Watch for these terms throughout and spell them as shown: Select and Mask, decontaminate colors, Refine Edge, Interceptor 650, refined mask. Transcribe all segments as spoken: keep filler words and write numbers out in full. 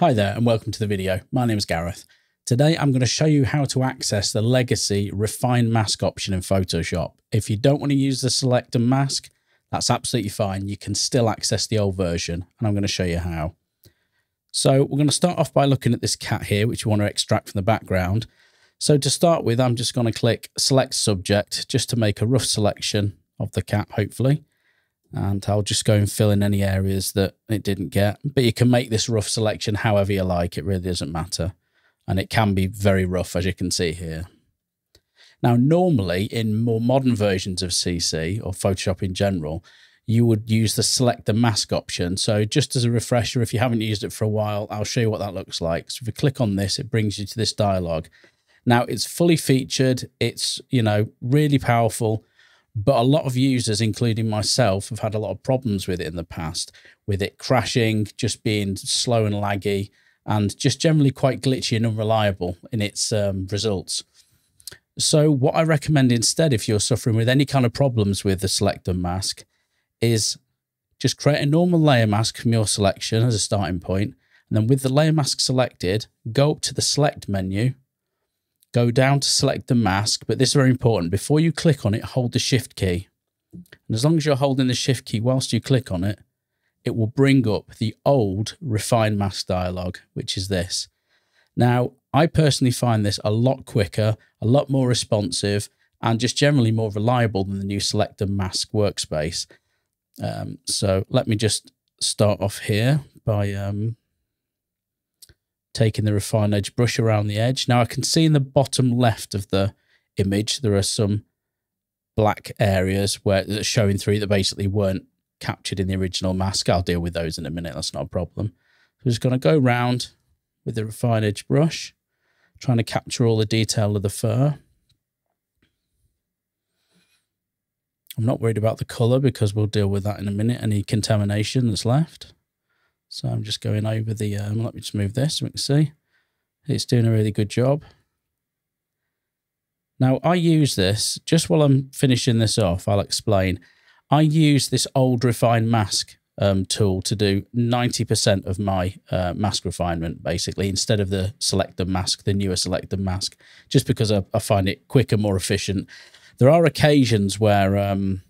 Hi there and welcome to the video. My name is Gareth. Today I'm going to show you how to access the legacy refined mask option in Photoshop. If you don't want to use the select and mask, that's absolutely fine. You can still access the old version and I'm going to show you how. So we're going to start off by looking at this cat here, which you want to extract from the background. So to start with, I'm just going to click select subject just to make a rough selection of the cat, hopefully. And I'll just go and fill in any areas that it didn't get. But you can make this rough selection however you like. It really doesn't matter. And it can be very rough, as you can see here. Now, normally in more modern versions of C C or Photoshop in general, you would use the select the mask option. So just as a refresher, if you haven't used it for a while, I'll show you what that looks like. So if you click on this, it brings you to this dialogue. Now it's fully featured. It's, you know, really powerful. But a lot of users, including myself, have had a lot of problems with it in the past, with it crashing, just being slow and laggy, and just generally quite glitchy and unreliable in its um, results. So what I recommend instead, if you're suffering with any kind of problems with the select and mask, is just create a normal layer mask from your selection as a starting point. And then with the layer mask selected, go up to the select menu. Go down to select the mask, but this is very important. Before you click on it, hold the shift key. And as long as you're holding the shift key whilst you click on it, it will bring up the old refined mask dialog, which is this. Now, I personally find this a lot quicker, a lot more responsive, and just generally more reliable than the new select and mask workspace. Um, so let me just start off here by... Um, taking the refined edge brush around the edge. Now I can see in the bottom left of the image, there are some black areas where it's showing through that basically weren't captured in the original mask. I'll deal with those in a minute. That's not a problem. I'm just going to go round with the refined edge brush, trying to capture all the detail of the fur. I'm not worried about the color because we'll deal with that in a minute. Any contamination that's left. So I'm just going over the, um, let me just move this so we can see. It's doing a really good job. Now I use this, just while I'm finishing this off, I'll explain. I use this old refined mask um, tool to do ninety percent of my uh, mask refinement, basically, instead of the select and mask, the newer select and mask, just because I, I find it quicker, more efficient. There are occasions where... Um,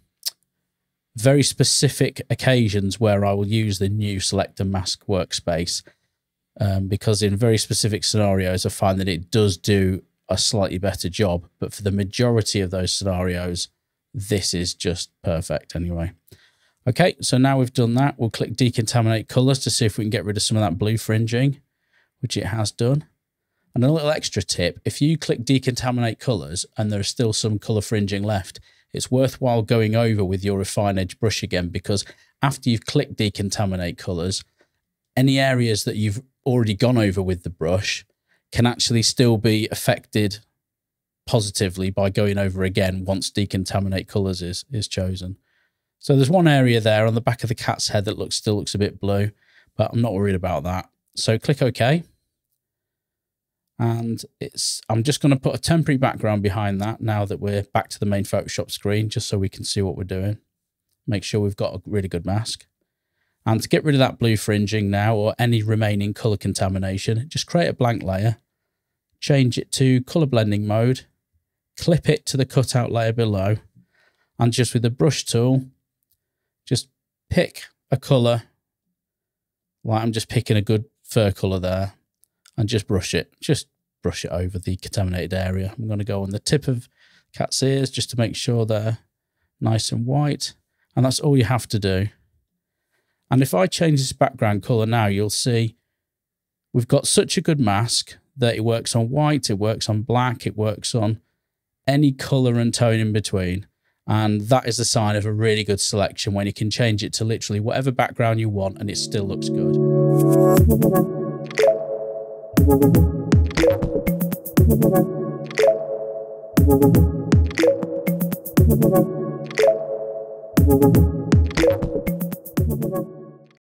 very specific occasions where I will use the new select and mask workspace um, because in very specific scenarios, I find that it does do a slightly better job. But for the majority of those scenarios, this is just perfect anyway. Okay, so now we've done that, we'll click decontaminate colors to see if we can get rid of some of that blue fringing, which it has done. And a little extra tip, if you click decontaminate colors and there's still some color fringing left, it's worthwhile going over with your refined edge brush again, because after you've clicked decontaminate colors, any areas that you've already gone over with the brush can actually still be affected positively by going over again once decontaminate colors is, is chosen. So there's one area there on the back of the cat's head that looks still looks a bit blue, but I'm not worried about that. So click OK. And it's, I'm just going to put a temporary background behind that now that we're back to the main Photoshop screen, just so we can see what we're doing. Make sure we've got a really good mask. And to get rid of that blue fringing now, or any remaining color contamination, just create a blank layer, change it to color blending mode, clip it to the cutout layer below, and just with the brush tool, just pick a color. Like I'm just picking a good fur color there. And just brush it, just brush it over the contaminated area. I'm going to go on the tip of cat's ears just to make sure they're nice and white. And that's all you have to do. And if I change this background color now, you'll see we've got such a good mask that it works on white, it works on black, it works on any color and tone in between. And that is a sign of a really good selection when you can change it to literally whatever background you want and it still looks good. Thank you.